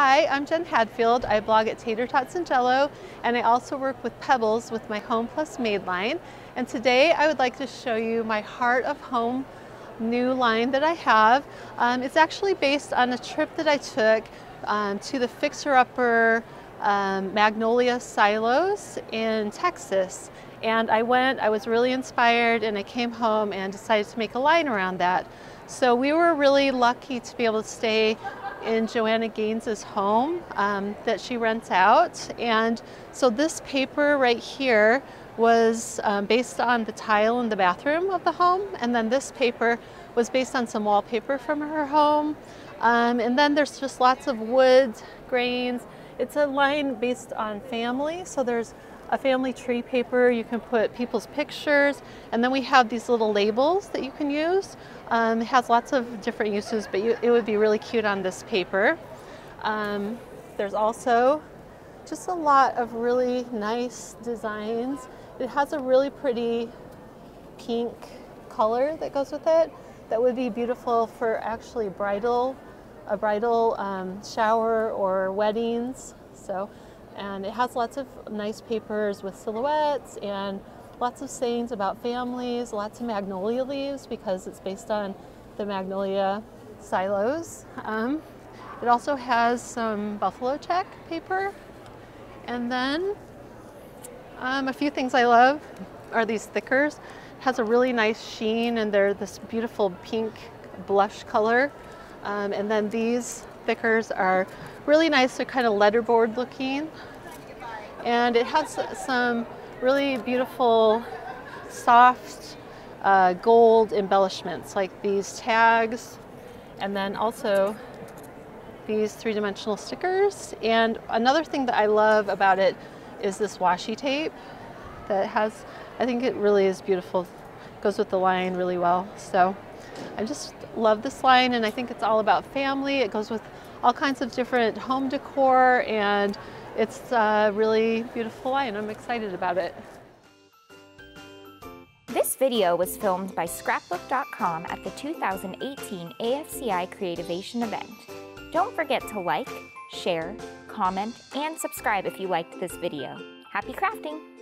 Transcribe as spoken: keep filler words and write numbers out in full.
Hi, I'm Jen Hadfield. I blog at Tater Tots and Jell-O, and I also work with Pebbles with my Home Plus Made line. And today I would like to show you my Heart of Home new line that I have. Um, it's actually based on a trip that I took um, to the Fixer Upper um, Magnolia Silos in Texas. And I went, I was really inspired, and I came home and decided to make a line around that. So we were really lucky to be able to stay in Joanna Gaines's home um, that she rents out. And so this paper right here was um, based on the tile in the bathroom of the home. And then this paper was based on some wallpaper from her home. Um, and then there's just lots of woods, grains. It's a line based on family. So there's a family tree paper. You can put people's pictures, and then we have these little labels that you can use. Um, it has lots of different uses, but you, it would be really cute on this paper. Um, there's also just a lot of really nice designs. It has a really pretty pink color that goes with it that would be beautiful for actually bridal, a bridal um, shower or weddings. So. And it has lots of nice papers with silhouettes and lots of sayings about families, lots of magnolia leaves because it's based on the magnolia silos. Um, it also has some buffalo check paper. And then um, a few things I love are these thickers. It has a really nice sheen, and they're this beautiful pink blush color. Um, and then these thickers are really nice. They're kind of letterboard looking, and it has some really beautiful soft uh, gold embellishments like these tags, and then also these three-dimensional stickers. And another thing that I love about it is this washi tape that has, I think it really is beautiful, goes with the line really well. So I just love this line, and I think it's all about family. It goes with all kinds of different home decor, and it's a really beautiful line. I'm excited about it. This video was filmed by Scrapbook dot com at the two thousand eighteen A F C I Creativation event. Don't forget to like, share, comment, and subscribe if you liked this video. Happy crafting!